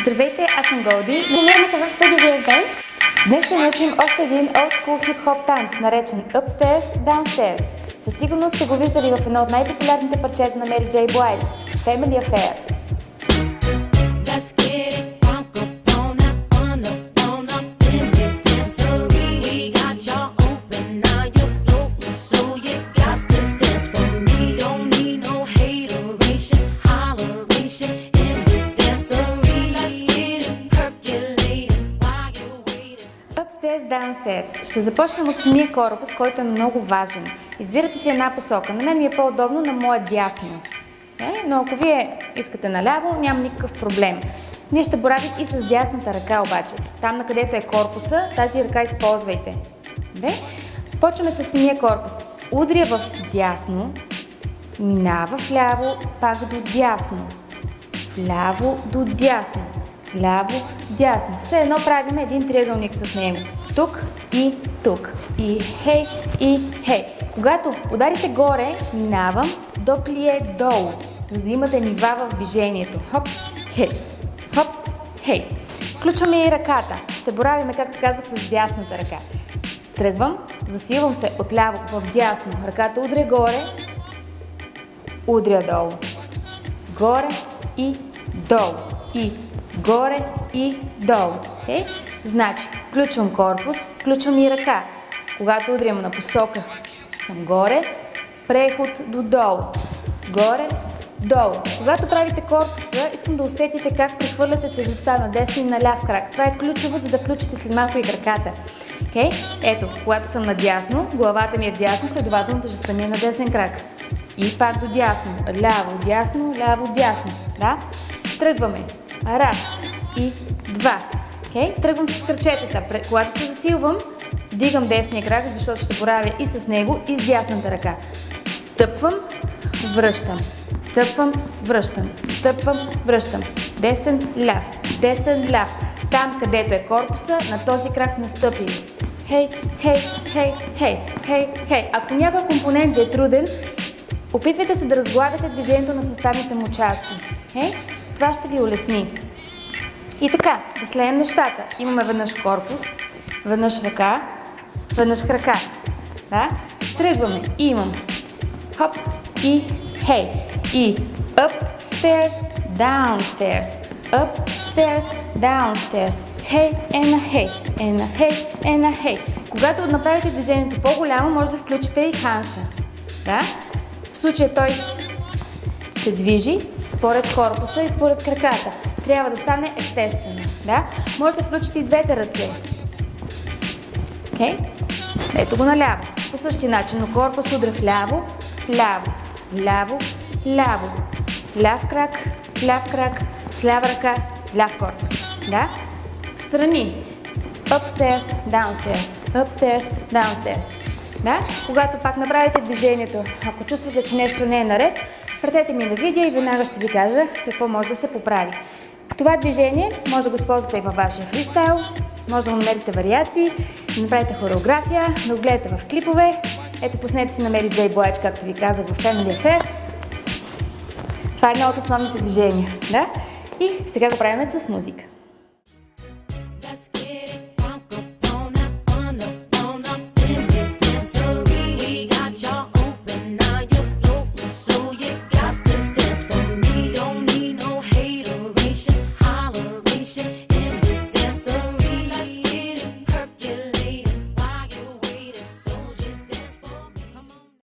Здравейте, аз съм Голди. Намираме се в студио ВС Дийт. Днес ще научим още един old school хип-хоп танц, наречен Upstairs, Downstairs. Със сигурност сте го виждали в едно от най-популярните парчета на Мэри Джей Блайдж – Family Affair. Downstairs. Ще започнем от самия корпус, който е много важен. Избирате си една посока. На мен ми е по-удобно на моя дясно. Но ако вие искате наляво, няма никакъв проблем. Ние ще боравим и с дясната ръка обаче. Там, на където е корпуса, тази ръка използвайте. Почваме с самия корпус. Удря в дясно, минава вляво, пак до дясно. Вляво до дясно. Ляво, дясно. Все едно правим един триъгълник с него. Тук. И хей, и хей. Когато ударите горе, минавам до плие долу, за да имате нива в движението. Хоп, хей. Хоп, хей. Включваме и ръката. Ще боравиме, както казах, с дясната ръка. Тръгвам, засилвам се отляво в дясно. Ръката удря горе, удря долу. Горе и долу. И горе и долу. Okay? Значи, включвам корпус, включвам и ръка. Когато удрям на посока, съм горе, преход до долу. Горе, долу. Когато правите корпуса, искам да усетите как прехвърляте тежестта на десен и на ляв крак. Това е ключово, за да включите след малко и краката. Okay? Ето, когато съм надясно, главата ми е вдясно, следователно тежестта ми е на десен крак. И пак до дясно. Ляво, дясно, ляво, дясно. Да? Тръгваме. Раз и два. Okay? Тръгвам с кръчетата. Когато се засилвам, дигам десния крак, защото ще боравя и с него, и с дясната ръка. Стъпвам, връщам. Стъпвам, връщам. Стъпвам, връщам. Десен, ляв. Десен, ляв. Там, където е корпуса, на този крак сме стъпили. Хей, хей, хей, хей, хей, хей. Ако някой компонент ви е труден, опитвайте се да разглавяте движението на съставните му части. Хей? Това ще ви улесни. И така, да слеем нещата. Имаме веднъж корпус, веднъж ръка, веднъж крака. Да? Тръгваме и имам хоп и хей. И upstairs, downstairs. Upstairs, downstairs. Хей, ена хей, ена хей, ена хей. Когато направите движението по-голямо, може да включите и ханша. Да? В случая той се движи според корпуса и според краката. Трябва да стане естествено. Да? Може да включите и двете ръце. Okay? Ето го наляво. По същия начин, но корпус удря вляво, ляво, ляво, ляво. Ляв крак, ляв крак, с лява ръка, ляв корпус. Да? Встрани. Upstairs, downstairs. Upstairs, downstairs. Да? Когато пак направите движението, ако чувствате, че нещо не е наред, пратете ми на видео и веднага ще ви кажа какво може да се поправи. Това движение може да го използвате и във вашия фристайл, може да му намерите вариации, да направите хореография, да го гледате в клипове. Ето, пуснете си на Мэри Джей Блайдж, както ви казах, в Family Affair. Това е едно от основните движения. Да? И сега го правим с музика.